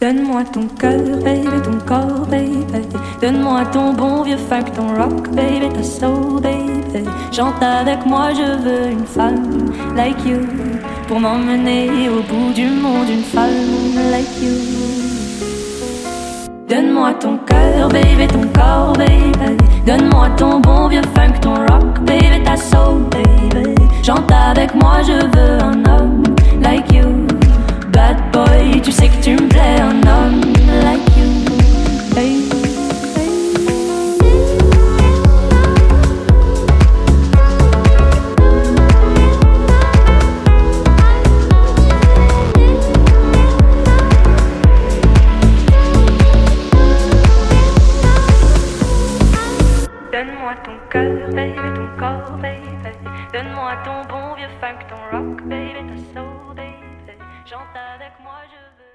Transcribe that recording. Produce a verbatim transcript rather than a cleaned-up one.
Donne-moi ton cœur, baby, ton corps, baby. Donne-moi ton bon vieux funk, ton rock, baby, ta soul, baby. Chante avec moi, je veux une femme like you pour m'emmener au bout du monde, une femme like you. Donne-moi ton cœur, baby, ton corps, baby. Donne-moi ton bon vieux funk, ton rock, baby, ta soul, baby. Chante avec moi, je veux un homme like you. Bad boy, tu sais que tu me plais, un homme like you, hey. Donne-moi ton cœur, baby, ton corps, baby. Donne-moi ton bon vieux funk, ton rock, baby, ta soul, baby. Chante avec moi, je veux.